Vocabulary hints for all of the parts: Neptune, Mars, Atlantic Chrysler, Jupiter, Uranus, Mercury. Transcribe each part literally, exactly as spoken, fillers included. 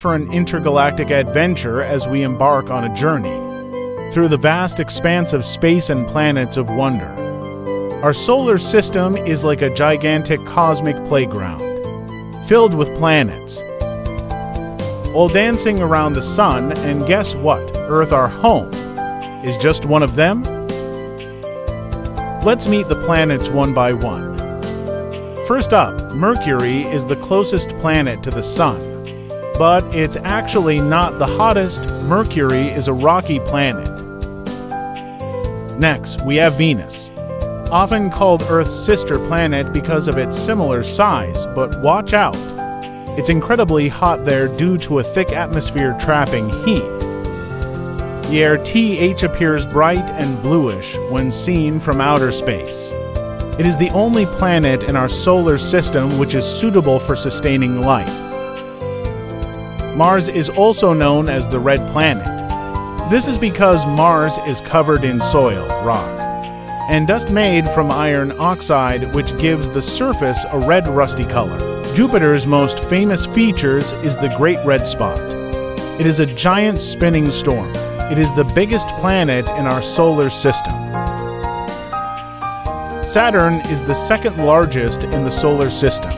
for an intergalactic adventure as we embark on a journey through the vast expanse of space and planets of wonder. Our solar system is like a gigantic cosmic playground, filled with planets, all dancing around the sun, and guess what? Earth, our home, is just one of them. Let's meet the planets one by one. First up, Mercury is the closest planet to the sun, but it's actually not the hottest. Mercury is a rocky planet. Next, we have Venus, often called Earth's sister planet because of its similar size, but watch out. It's incredibly hot there due to a thick atmosphere trapping heat. The air th appears bright and bluish when seen from outer space. It is the only planet in our solar system which is suitable for sustaining life. Mars is also known as the red planet. This is because Mars is covered in soil, rock, and dust made from iron oxide, which gives the surface a red rusty color. Jupiter's most famous features is the Great Red Spot. It is a giant spinning storm. It is the biggest planet in our solar system. Saturn is the second largest in the solar system.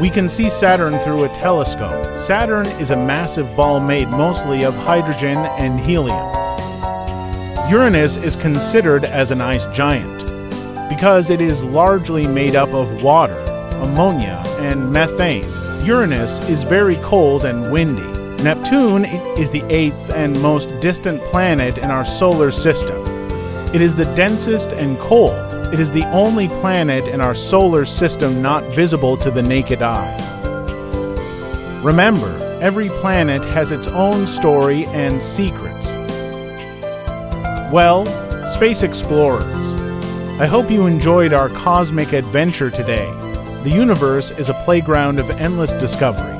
We can see Saturn through a telescope. Saturn is a massive ball made mostly of hydrogen and helium. Uranus is considered as an ice giant because it is largely made up of water, ammonia, and methane. Uranus is very cold and windy. Neptune is the eighth and most distant planet in our solar system. It is the densest and cold. It is the only planet in our solar system not visible to the naked eye. Remember, every planet has its own story and secrets. Well, space explorers, I hope you enjoyed our cosmic adventure today. The universe is a playground of endless discoveries.